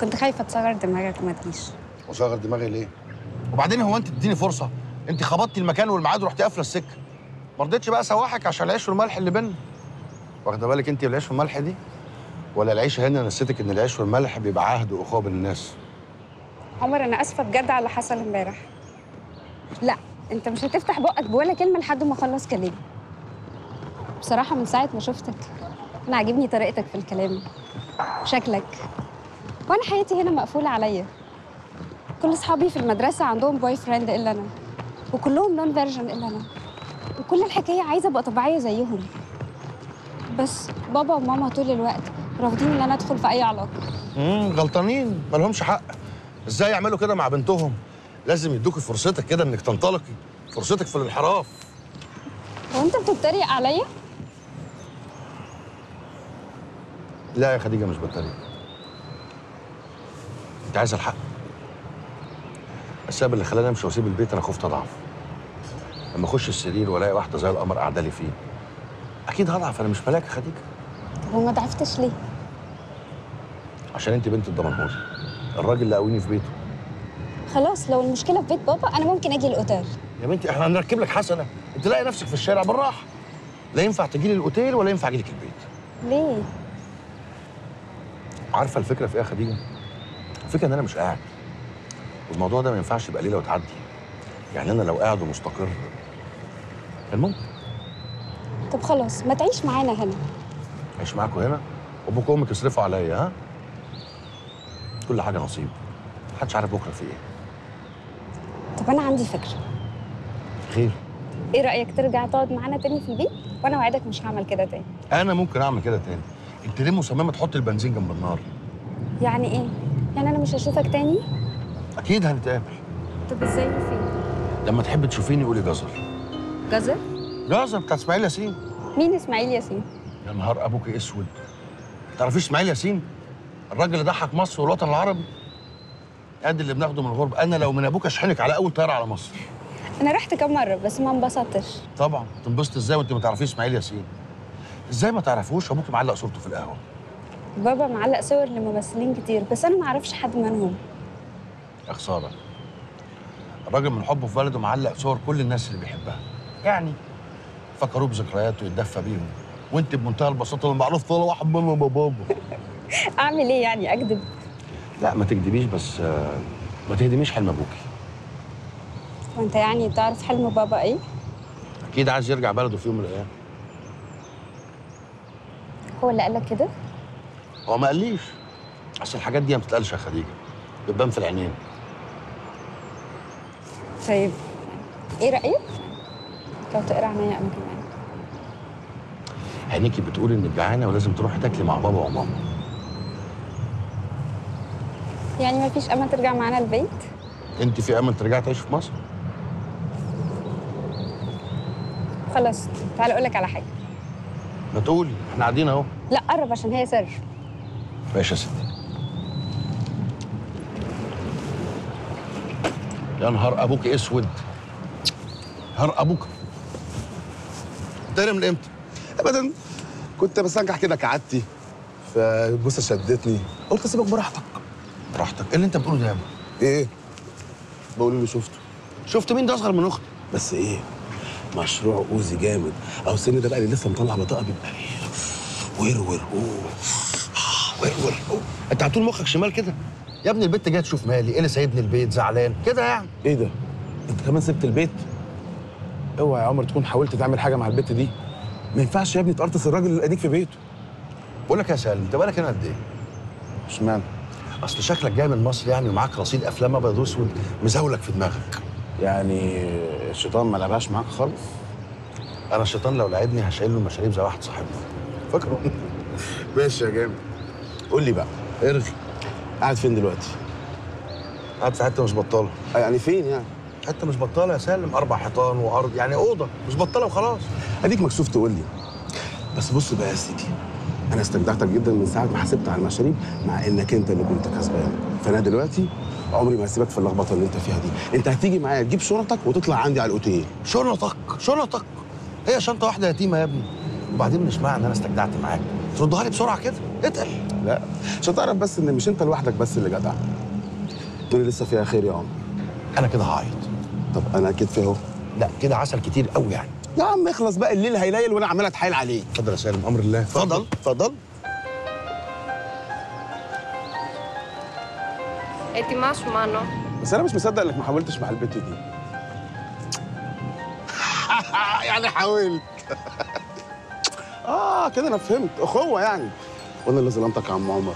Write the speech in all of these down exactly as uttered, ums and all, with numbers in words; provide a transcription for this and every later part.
كنت خايفه تصغر دماغك وما تجيش. وصغر دماغي ليه؟ وبعدين هو انت تديني فرصه؟ انت خبطتي المكان والميعاد ورحتي قافله السكه. ما رضيتش بقى اسوحك عشان العيش والملح اللي بينا. واخده بالك انت بالعيش والملح دي؟ ولا العيش هنا نسيتك ان العيش والملح بيبقى عهد واخوه بين الناس. عمر انا اسفه بجد على اللي حصل امبارح. لا انت مش هتفتح بقك بولا كلمه لحد ما اخلص كلامي. بصراحه من ساعه ما شفتك انا عاجبني طريقتك في الكلام وشكلك، وانا حياتي هنا مقفوله عليا. كل اصحابي في المدرسه عندهم بوي فريند الا انا، وكلهم نون فيرجن الا انا، وكل الحكايه عايزه ابقى طبيعيه زيهم. بس بابا وماما طول الوقت رافضين ان انا ادخل في اي علاقه. امم غلطانين، مالهمش حق. ازاي يعملوا كده مع بنتهم؟ لازم يدوكي فرصتك كده انك تنطلقي، فرصتك في الانحراف. هو انت بتتريق عليا؟ لا يا خديجه مش بتريق. انت عايزه الحق. السبب اللي خلاني امشي واسيب البيت انا خفت اضعف. لما اخش السرير والاقي واحده زي القمر قاعده لي فيه اكيد هضعف، انا مش ملاك يا خديجه. طب وما ضعفتش ليه؟ عشان انت بنت الدمنهور، الراجل اللي قويني في بيته. خلاص لو المشكله في بيت بابا انا ممكن اجي الاوتيل. يا بنتي احنا هنركب لك حسنه، انت لاقي نفسك في الشارع بالراحه. لا ينفع تجي لي الاوتيل ولا ينفع اجي لك البيت. ليه؟ عارفه الفكره في ايه يا خديجه؟ الفكره ان انا مش قاعد. والموضوع ده ما ينفعش يبقى ليله وتعدي. يعني انا لو قاعد ومستقر كان ممكن. طب خلاص ما تعيش معانا هنا. عيش معاكوا هنا؟ وابوك وامك يصرفوا عليا ها؟ كل حاجه نصيب. محدش عارف بكره في ايه. طب انا عندي فكره. خير؟ ايه رايك ترجع تقعد معانا تاني في البيت؟ وانا وعدك مش هعمل كده تاني. انا ممكن اعمل كده تاني. انت ليه مصممه تحط البنزين جنب النار؟ يعني ايه؟ يعني انا مش هشوفك تاني؟ اكيد هنتقابل. طب ازاي وفين؟ لما تحب تشوفيني قولي جزر. جزر؟ جزر بتاع اسماعيل ياسين. مين اسماعيل ياسين؟ يا نهار ابوك اسود. ما تعرفيش اسماعيل ياسين؟ الراجل اللي ضحك مصر والوطن العربي. قد اللي بناخده من الغرب. انا لو من ابوك اشحنك على اول طياره على مصر. انا رحت كام مره بس ما انبسطتش. طبعا تنبسط ازاي وانت ما تعرفيش اسماعيل ياسين؟ ازاي ما تعرفوش؟ ابوك معلق صورته في القهوه. بابا معلق صور لممثلين كتير بس انا ما اعرفش حد منهم. يا خساره. الراجل من حبه في بلده معلق صور كل الناس اللي بيحبها، يعني فكروه بذكرياته ويتدفى بيهم، وانت بمنتهى البساطه المعروف طول واحد منهم بابا. اعمل ايه يعني؟ اكذب؟ لا ما تكذبيش بس ما تهدميش حلم ابوكي. وانت يعني تعرف حلم بابا ايه؟ اكيد عايز يرجع بلده في يوم من الايام. هو اللي قال لك كده؟ هو ما قاليش. اصل الحاجات دي ما بتتقالش يا خديجه، بتبان في العينين. طيب ايه رايك لو تقرا عنيا اماكن معانا؟ عينيكي بتقول انك جعانه ولازم تروحي تاكلي مع بابا وماما. يعني مفيش امل ترجع معانا البيت؟ انت في امل ترجعي تعيشي في مصر؟ خلاص تعالى اقول لك على حاجه. ما تقولي احنا قاعدين اهو. لا قرب عشان هي سر. ماشي يا ستي. يا نهار ابوك اسود. نهار ابوك. تاني من امتى؟ ابدا كنت بستنجح كده كعادتي، فالبوسه شدتني قلت سيبك براحتك. براحتك؟ ايه اللي انت بتقوله ده يا ابني؟ ايه؟ بقول اللي شفته. شفت مين؟ ده اصغر من اختي. بس ايه؟ مشروع اوزي جامد. او سن ده بقى اللي لسه مطلع بطاقه بيبقى ورور. اوه ورور. اوه انت على طول مخك شمال كده. يا ابني البت جايه تشوف مالي، ايه اللي سايبني البيت زعلان كده يعني؟ ايه ده؟ انت كمان سبت البيت؟ اوعى يا عمر تكون حاولت تعمل حاجه مع البت دي. ما ينفعش يا ابني تقرطص الراجل اللي اديك في بيته. بقول لك يا سالم انت بقالك هنا قد ايه؟ اشمعنى؟ اصل شكلك جاي من مصر يعني ومعاك رصيد افلام ابيض واسود مزاولك في دماغك. يعني الشيطان ما لعبهاش معاك خالص؟ انا الشيطان لو لعبني هشيل له المشاريب زي واحد صاحبنا. فاكره؟ ماشي يا جامد. قول لي بقى ارغي. قاعد فين دلوقتي؟ قاعد في حته مش بطاله. يعني فين يعني؟ حته مش بطاله يا سالم، اربع حيطان وارض، يعني اوضه مش بطاله وخلاص. اديك مكسوف تقول لي. بس بص بقى يا سيدي، انا استمتعتك جدا من ساعه ما حسبت على المشاريب مع انك انت اللي كنت كسبان، فانا دلوقتي عمري ما هسيبك في اللخبطه اللي انت فيها دي. انت هتيجي معايا تجيب شنطك وتطلع عندي على الاوتيل. شنطك شنطك هي شنطه واحده يتيمه يا ابني. وبعدين مش معنى ان انا استجدعت معاك ردها لي بسرعه كده، اتقل. لا عشان تعرف بس ان مش انت لوحدك بس اللي جدع. تقولي لسه فيها خير يا عم. انا كده هعيط. طب انا اكيد فيها اهو. لا كده عسل كتير قوي يعني. يا عم اخلص بقى، الليل هيليل وانا عمال اتحايل عليك. اتفضل يا سالم، امر الله. اتفضل اتفضل. انت ماشي معانا؟ بس انا مش مصدق انك ما حاولتش مع البت دي. يعني حاولت. اه كده انا فهمت، اخوه يعني. وانا اللي ظلمتك يا عم عمر.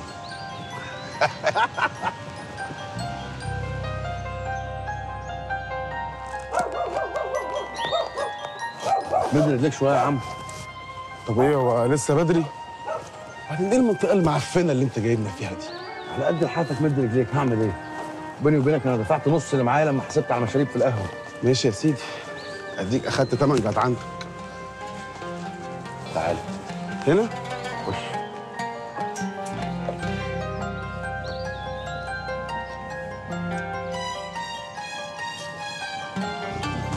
بدري رجليك شويه يا عم. طب ايه هو لسه بدري؟ بعدين ايه المنطقه المعفنه اللي انت جايبنا فيها دي؟ على قد لحافك مد رجليك، هعمل ايه؟ بيني وبينك انا دفعت نص اللي معايا لما حسبت على مشاريب في القهوه. ماشي يا سيدي، اديك اخدت تمن جدعنتك. تعالى هنا خش.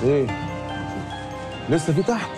ايه لسه في تحت؟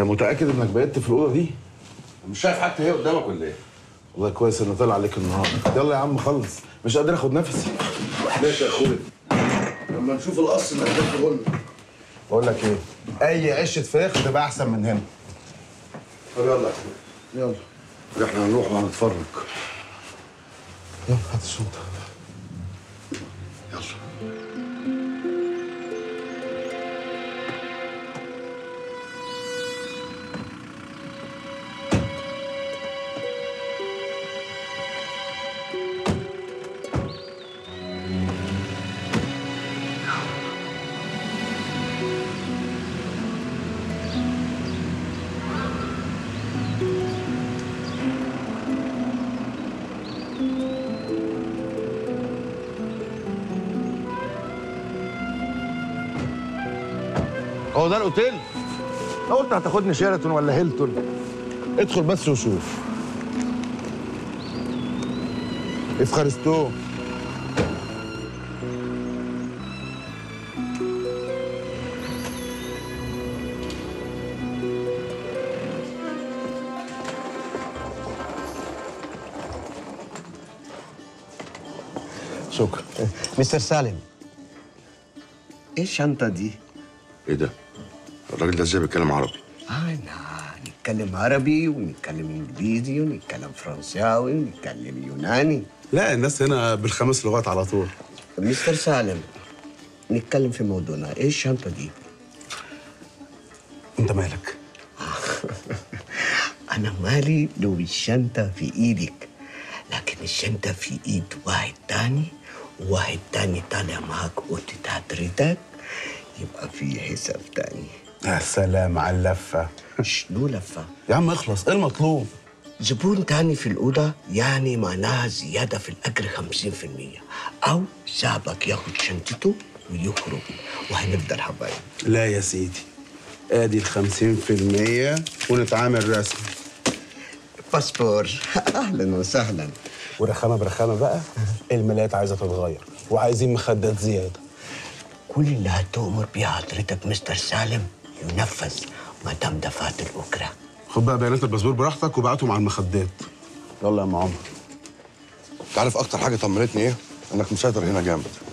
انت متاكد انك بقيت في الاوضه دي؟ مش شايف حتى هي قدامك ولا ايه؟ والله كويس ان طلع عليك النهارده. يلا يا عم خلص، مش قادر اخد نفسي. ماشي يا اخويا، لما نشوف الاصل اللي قدامك قولنا. بقول لك ايه؟ اي عشه فراخ تبقى احسن من هنا. طب يلا يا اخويا، يلا احنا هنروح وهنتفرج. يلا هات الشنطه. هو ده الاوتيل؟ انا قلت هتاخدني شيراتون ولا هيلتون. ادخل بس وشوف. افخارستو. شكرا. مستر سالم، ايه الشنطة دي؟ ايه ده؟ الراجل ده ازاي بيتكلم عربي؟ اه نتكلم عربي ونتكلم انجليزي ونتكلم فرنساوي ونتكلم يوناني. لا الناس هنا بالخمس لغات على طول. مستر سالم، نتكلم في موضوعنا، ايه الشنطه دي؟ انت مالك؟ انا مالي لو الشنطه في ايدك، لكن الشنطه في ايد واحد تاني، وواحد تاني طالع معاك اوضه حضرتك، يبقى في حساب تاني. يا سلام على اللفه. شنو لفه؟ يا عم اخلص، ايه المطلوب؟ زبون تاني في الاوضه يعني معناها زياده في الاجر خمسين بالمية، او صاحبك ياخد شنطته ويخرج وهنفضل حبايب. لا يا سيدي، ادي ال خمسين بالمية ونتعامل رسمي. باسبور. اهلا وسهلا. ورخامه برخامه بقى، الملايات عايزه تتغير وعايزين مخدات زياده. كل اللي هتؤمر بيه حضرتك مستر سالم ينفذ ما دام دفعت الاجره. خد بقى بيانات الباسبور براحتك وبعتهم على المخدات. يلا يا عم عمر. انت عارف اكتر حاجه طمنتني ايه؟ انك مسيطر هنا جامد.